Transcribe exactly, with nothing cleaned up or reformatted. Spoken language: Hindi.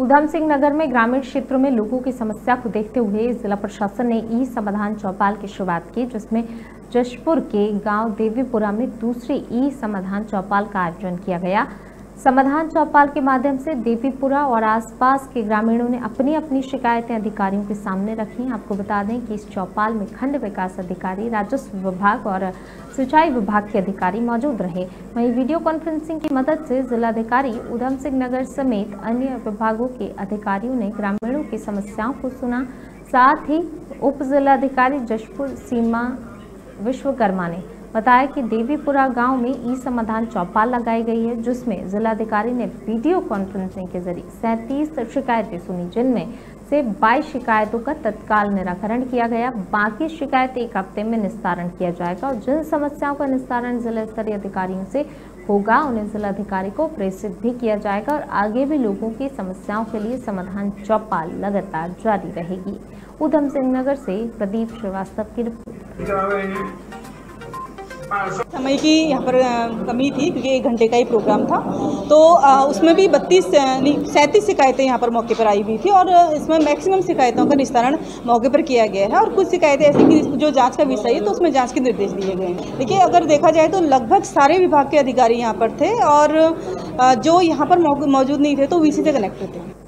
उधम सिंह नगर में ग्रामीण क्षेत्रों में लोगों की समस्या को देखते हुए जिला प्रशासन ने ई समाधान चौपाल की शुरुआत की, जिसमें जशपुर के गांव देवीपुरा में दूसरे ई समाधान चौपाल का आयोजन किया गया। समाधान चौपाल के माध्यम से देवीपुरा और आसपास के ग्रामीणों ने अपनी अपनी शिकायतें अधिकारियों के सामने रखी। आपको बता दें कि इस चौपाल में खंड विकास अधिकारी, राजस्व विभाग और सिंचाई विभाग के अधिकारी मौजूद रहे। वहीं वीडियो कॉन्फ्रेंसिंग की मदद से जिलाधिकारी उधम सिंह नगर समेत अन्य विभागों के अधिकारियों ने ग्रामीणों की समस्याओं को सुना। साथ ही उप जिलाधिकारी जशपुर सीमा विश्वकर्मा ने बताया कि देवीपुरा गांव में ई समाधान चौपाल लगाई गई है, जिसमें जिलाधिकारी ने वीडियो कॉन्फ्रेंसिंग के जरिए सैंतीस शिकायतें सुनी, जिनमें से बाईस शिकायतों का तत्काल निराकरण किया गया। बाकी शिकायतें एक हफ्ते में निस्तारण किया जाएगा और जिन समस्याओं का निस्तारण जिला स्तरीय अधिकारियों से होगा उन्हें जिलाधिकारी को प्रेषित भी किया जाएगा और आगे भी लोगों की समस्याओं के लिए समाधान चौपाल लगातार जारी रहेगी। उधम सिंह नगर से प्रदीप श्रीवास्तव की रिपोर्ट। समय की यहाँ पर कमी थी क्योंकि एक घंटे का ही प्रोग्राम था, तो उसमें भी बत्तीस नहीं सैंतीस शिकायतें यहाँ पर मौके पर आई हुई थी और इसमें मैक्सिमम शिकायतों का निस्तारण मौके पर किया गया है। और कुछ शिकायतें ऐसी कि जो जांच का विषय है तो उसमें जांच के निर्देश दिए गए हैं। देखिए, अगर देखा जाए तो लगभग सारे विभाग के अधिकारी यहाँ पर थे और जो यहाँ पर मौजूद नहीं थे तो वी सी से कनेक्टेड थे।